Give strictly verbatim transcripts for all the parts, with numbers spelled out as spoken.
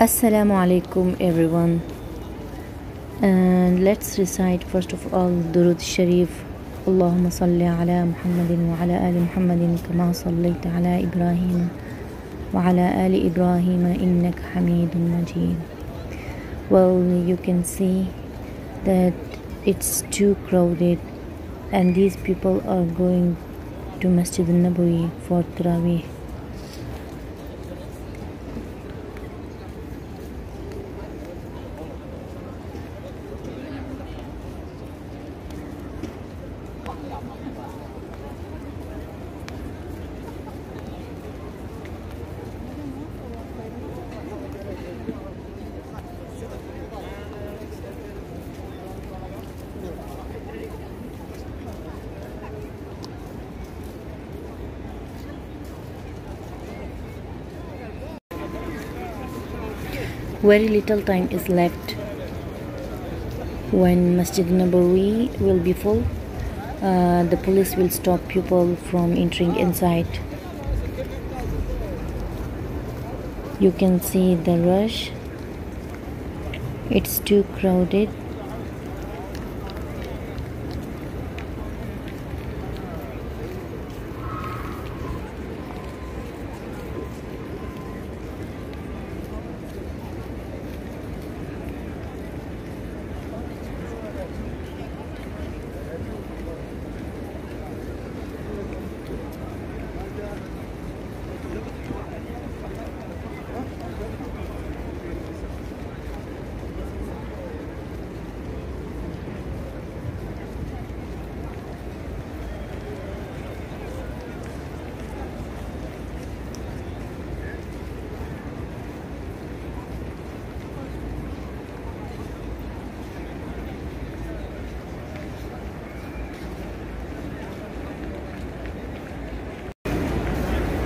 Assalamu alaikum everyone, and let's recite first of all Durud Sharif. Allahumma salli ala Muhammadin wa ala ali Muhammadin kama sallaita ala Ibrahim wa ala ali Ibrahim innaka Hamidun Majid. Well, you can see that it's too crowded and these people are going to Masjid al-Nabawi for Taraweeh. Very little time is left when Masjid Nabawi will be full. Uh, the police will stop people from entering inside. You can see the rush. It's too crowded.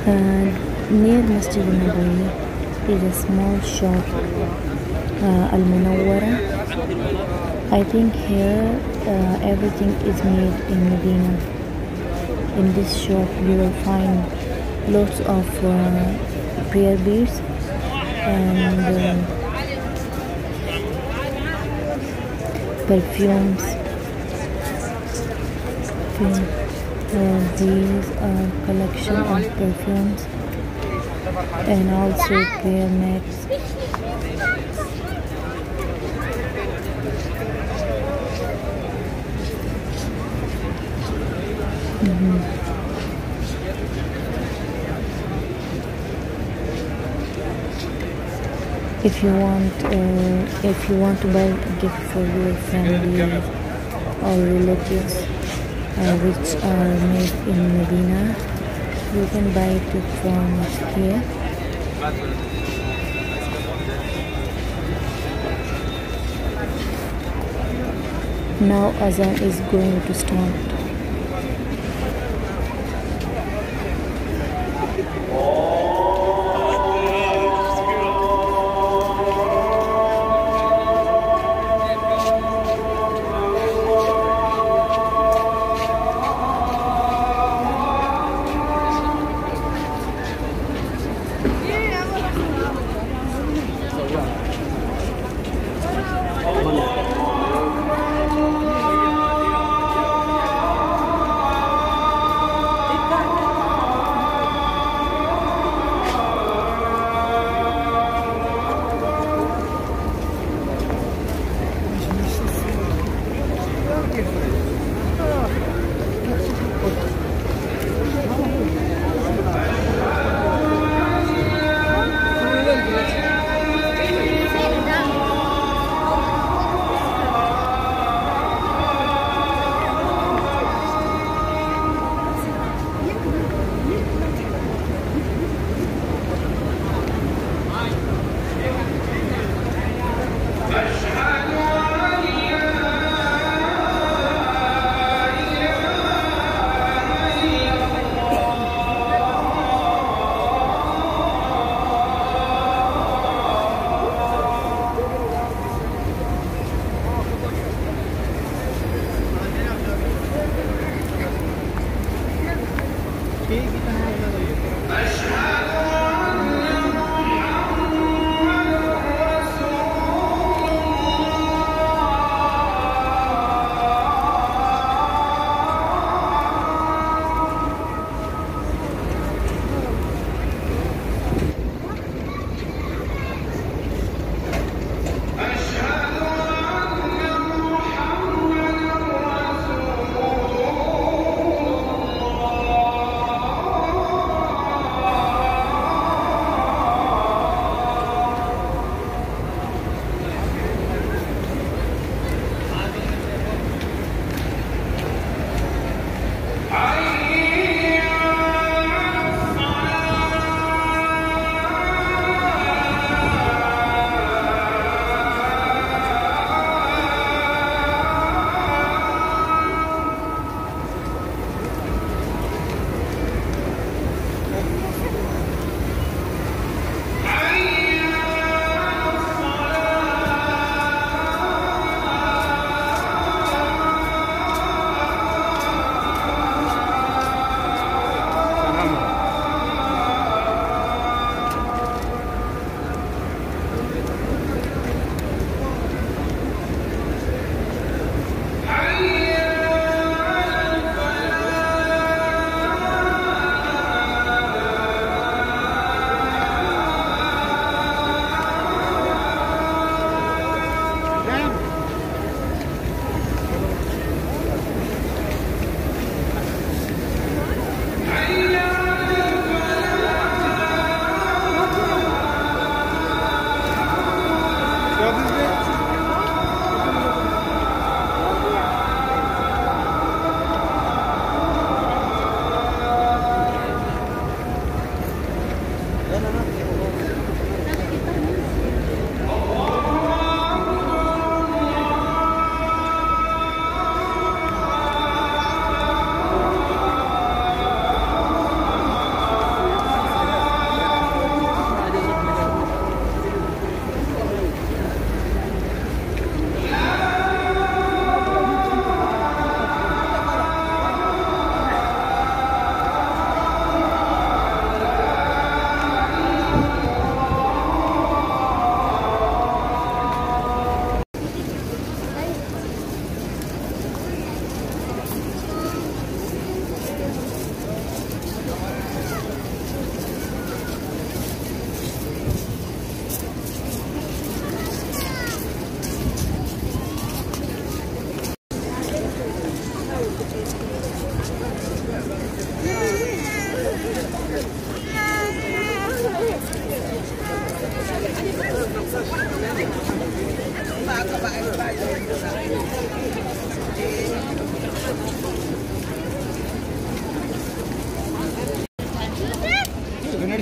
Uh, near Masjid al-Nabawi is a small shop, uh, Al-Munawara. I think here uh, everything is made in Medina. In this shop you will find lots of uh, prayer beads and uh, perfumes. Okay. Uh, these are collection of perfumes and also prayer mats. Mm-hmm. If you want, uh, if you want to buy a gift for your family or relatives, Uh, which are made in Medina, you can buy it from here. Now Azan is going to start.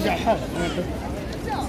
يرجع حاله.